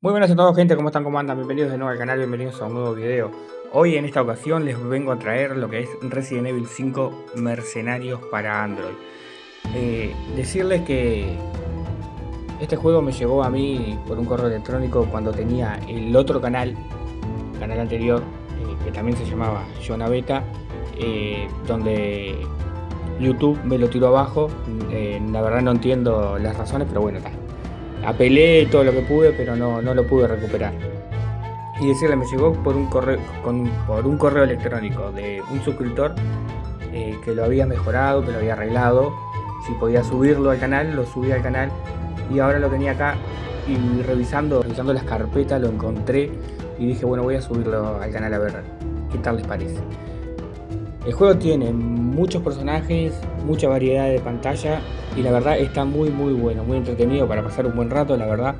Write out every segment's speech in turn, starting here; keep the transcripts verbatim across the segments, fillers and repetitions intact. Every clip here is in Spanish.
Muy buenas a todos, gente, ¿cómo están? ¿Cómo andan? Bienvenidos de nuevo al canal, bienvenidos a un nuevo video. Hoy en esta ocasión les vengo a traer lo que es Resident Evil cinco Mercenarios para Android. Eh, decirles que este juego me llegó a mí por un correo electrónico cuando tenía el otro canal, el canal anterior, eh, que también se llamaba JonaBeta, eh, donde YouTube me lo tiró abajo. Eh, la verdad no entiendo las razones, pero bueno, está. Apelé todo lo que pude, pero no, no lo pude recuperar. Y decirle, me llegó por un correo, con, por un correo electrónico de un suscriptor eh, que lo había mejorado, que lo había arreglado. Si podía subirlo al canal, lo subí al canal. Y ahora lo tenía acá y revisando, revisando las carpetas lo encontré y dije, bueno, voy a subirlo al canal a ver qué tal les parece. El juego tiene muchos personajes, mucha variedad de pantalla y la verdad está muy muy bueno, muy entretenido para pasar un buen rato, la verdad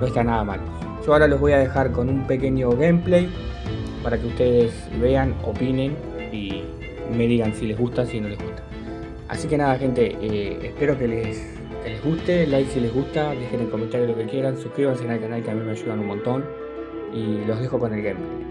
no está nada mal. Yo ahora los voy a dejar con un pequeño gameplay para que ustedes vean, opinen y me digan si les gusta, si no les gusta. Así que nada, gente, eh, espero que les, que les guste, like si les gusta, dejen en comentarios lo que quieran, suscríbanse al canal que a mí me ayudan un montón y los dejo con el gameplay.